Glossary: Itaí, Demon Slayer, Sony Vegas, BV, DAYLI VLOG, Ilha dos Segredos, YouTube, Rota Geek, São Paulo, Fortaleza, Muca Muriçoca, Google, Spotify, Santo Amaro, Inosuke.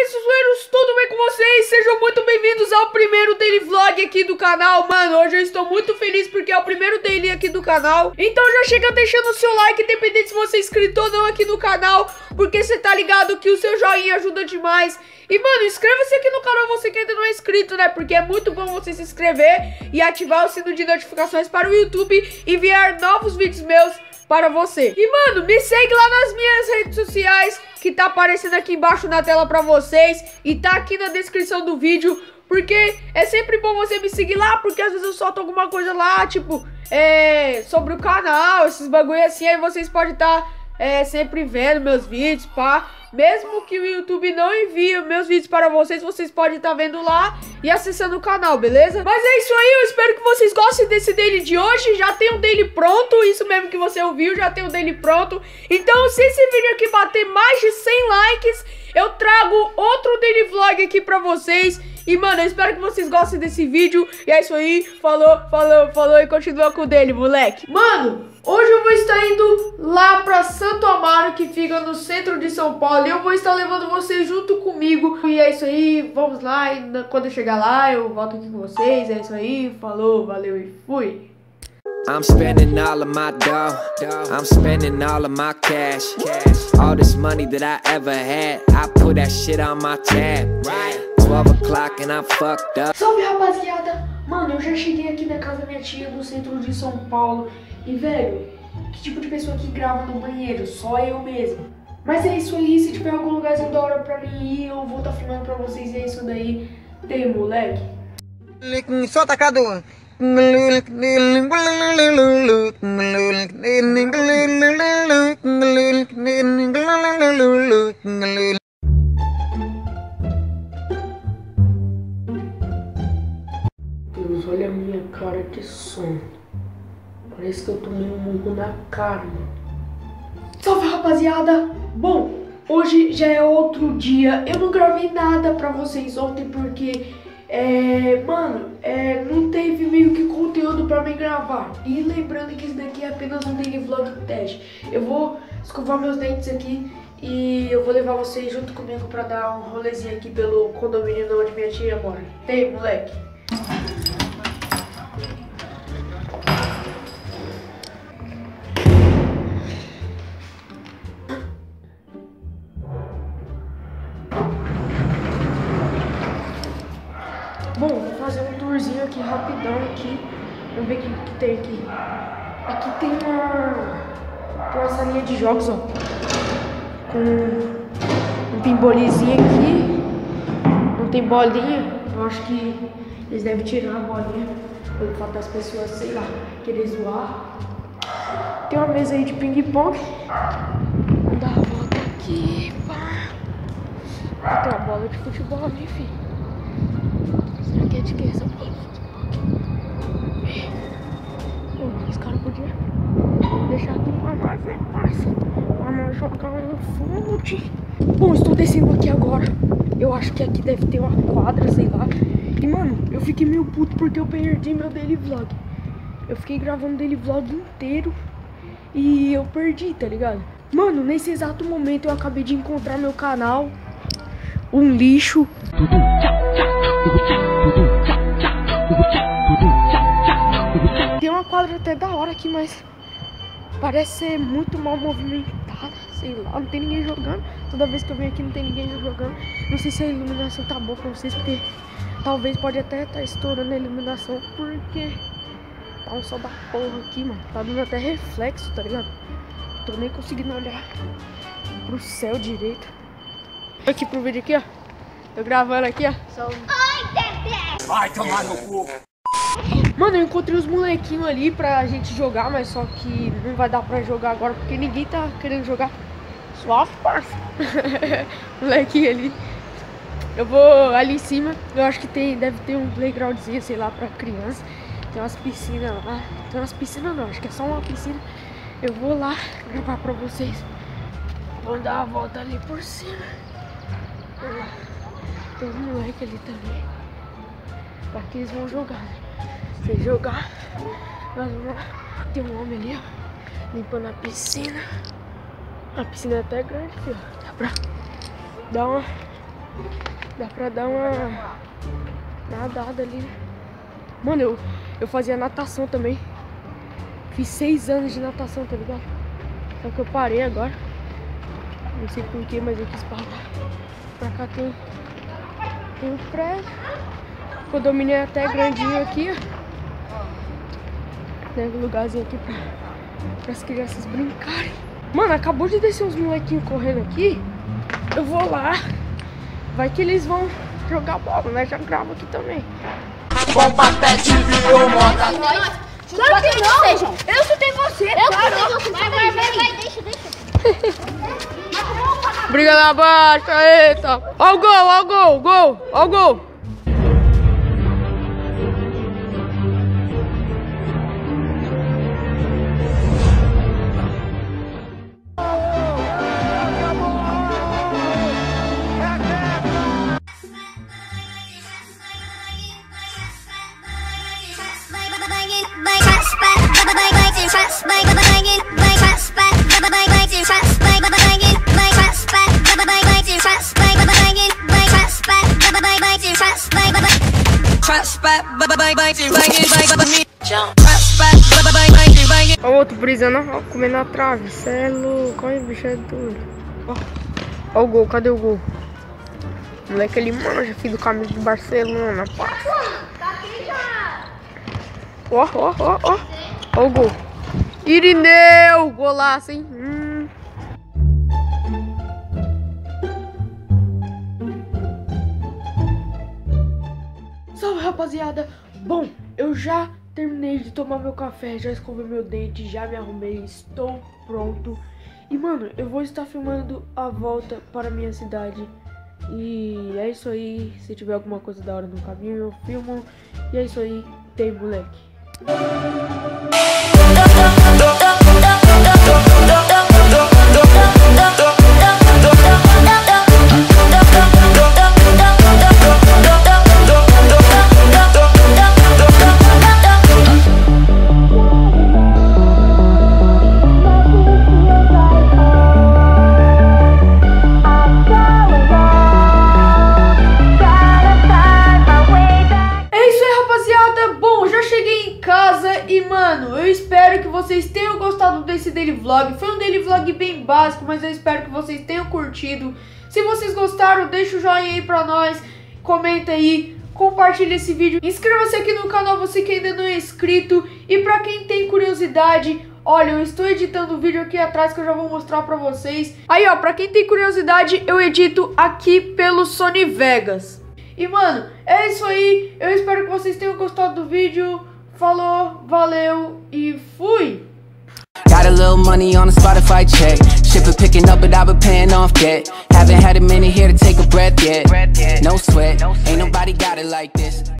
aí, sussurros, tudo bem com vocês? Sejam muito bem-vindos ao primeiro daily vlog aqui do canal. Mano, hoje eu estou muito feliz porque é o primeiro daily aqui do canal. Então já chega deixando o seu like, independente se você é inscrito ou não aqui no canal, porque você tá ligado que o seu joinha ajuda demais. E, mano, inscreva-se aqui no canal, você que ainda não é inscrito, né? Porque é muito bom você se inscrever e ativar o sino de notificações para o YouTube e enviar novos vídeos meus para você. E, mano, me segue lá nas minhas redes sociais, que tá aparecendo aqui embaixo na tela pra vocês e tá aqui na descrição do vídeo, porque é sempre bom você me seguir lá, porque às vezes eu solto alguma coisa lá, tipo, sobre o canal, esses bagulho assim, aí vocês podem estar sempre vendo meus vídeos, pá. Mesmo que o YouTube não envie meus vídeos para vocês, vocês podem estar vendo lá e acessando o canal, beleza? Mas é isso aí, eu espero que vocês gostem desse daily de hoje. Já tem um daily pronto, isso mesmo que você ouviu, já tem um daily pronto. Então se esse vídeo aqui bater mais de 100 likes, eu trago outro daily vlog aqui pra vocês. E mano, eu espero que vocês gostem desse vídeo. E é isso aí, falou, falou, falou. E continua com o daily, moleque. Mano, hoje eu vou estar indo lá pra Santo Amaro, que fica no centro de São Paulo. E eu vou estar levando vocês junto comigo. E é isso aí, vamos lá. E quando eu chegar lá, eu volto aqui com vocês. É isso aí, falou, valeu e fui. I'm spending all of my dough, I'm spending all of my cash, all this money that I ever had, I put that shit on my tab, 12 o'clock and I'm fucked up. Salve, rapaziada! Mano, eu já cheguei aqui na casa da minha tia no centro de São Paulo. E, velho, que tipo de pessoa que grava no banheiro? Só eu mesmo. Mas é isso aí, se tiver algum lugarzinho da hora pra mim ir, eu vou estar filmando pra vocês. E é isso daí, tem moleque. Só tacado. Deus, olha a minha cara de sono. Parece que eu tomei um murro na cara. Salve, rapaziada! Bom, hoje já é outro dia. Eu não gravei nada pra vocês ontem porque... mano, não teve meio que conteúdo pra me gravar. E lembrando que isso daqui é apenas um daily vlog teste. Eu vou escovar meus dentes aqui e eu vou levar vocês junto comigo pra dar um rolezinho aqui pelo condomínio onde minha tia mora. Tem, moleque? Bom, vou fazer um tourzinho aqui, rapidão aqui. Vamos ver o que tem aqui. Aqui tem uma salinha de jogos, ó. Com um pimbolizinho aqui. Não tem bolinha. Eu acho que eles devem tirar a bolinha pelo fato das pessoas, sei lá, querer zoar. Tem uma mesa aí de ping-pong. Vamos dar a volta aqui, pá. Tem uma bola de futebol ali, filho. Será que é de que essa bola de futebol aqui? Os caras podiam deixar aqui pra nós, né, parça? Pra nós jogar um fute. Bom, estou descendo aqui agora. Eu acho que aqui deve ter uma quadra, sei lá. E, mano, eu fiquei meio puto porque eu perdi meu daily vlog. Eu fiquei gravando daily vlog inteiro e eu perdi, tá ligado? Mano, nesse exato momento eu acabei de encontrar meu canal. Um lixo. Tem uma quadra até da hora aqui, mas parece ser muito mal movimentada, sei lá, não tem ninguém jogando. Toda vez que eu venho aqui não tem ninguém jogando. Não sei se a iluminação tá boa pra vocês, porque talvez pode até estar estourando a iluminação, porque tá um sol da porra aqui, mano. Tá dando até reflexo, tá ligado? Não tô nem conseguindo olhar pro céu direito. Aqui pro vídeo aqui, ó. Tô gravando aqui, ó. Vai tomar no cu. Mano, eu encontrei os molequinhos ali pra gente jogar, mas só que não vai dar pra jogar agora, porque ninguém tá querendo jogar. Suave, parça. Molequinho ali. Eu vou ali em cima. Eu acho que deve ter um playgroundzinho, sei lá, pra criança. Tem umas piscinas lá. Tem umas piscinas não, acho que é só uma piscina. Eu vou lá gravar pra vocês. Vamos dar uma volta ali por cima. Vamos lá. Tem um moleque ali também. Pra que eles vão jogar, né? Se jogar, mas tem um homem ali, ó, limpando a piscina. A piscina é até grande, filho. Dá pra dar uma Dá pra dar uma nadada ali. Mano, eu fazia natação também. Fiz 6 anos de natação, tá ligado? Só que eu parei agora. Não sei porquê, mas eu quis parar. Pra cá tem um prédio. O condomínio é até grandinho aqui, ó. Tem um lugarzinho aqui pra as crianças brincarem. Mano, acabou de descer uns molequinhos correndo aqui. Eu vou lá. Vai que eles vão jogar bola, né? Já gravo aqui também. Bomba pet virou moda. Claro que não! Sejam. Eu chutei você! Eu claro. Chutei você! Vai, deixa! Briga lá abaixo, eita! Ó o gol, ó o gol, gol! Ó o gol! Olha o outro brisando, ó, comendo a trave. Cê é louco, olha o bicho é doido. Ó o gol, cadê o gol? O moleque ali, mano, já fiz o caminho de Barcelona. Ó. Ó o gol. Irineu, golaço, hein? Salve, rapaziada. Bom, eu já terminei de tomar meu café, já escovei meu dente, já me arrumei, estou pronto. E, mano, eu vou estar filmando a volta para a minha cidade. E é isso aí. Se tiver alguma coisa da hora no caminho, eu filmo. E é isso aí. Tem, moleque. Foi um daily vlog bem básico, mas eu espero que vocês tenham curtido. Se vocês gostaram, deixa o joinha aí pra nós, comenta aí, compartilha esse vídeo. Inscreva-se aqui no canal, você que ainda não é inscrito. E pra quem tem curiosidade, olha, eu estou editando o vídeo aqui atrás que eu já vou mostrar pra vocês. Aí, ó, pra quem tem curiosidade, eu edito aqui pelo Sony Vegas. E, mano, é isso aí. Eu espero que vocês tenham gostado do vídeo. Falou, valeu e fui! Got a little money on a Spotify check. Shit been picking up, but I've been paying off debt. Haven't had a minute here to take a breath yet. No sweat, ain't nobody got it like this.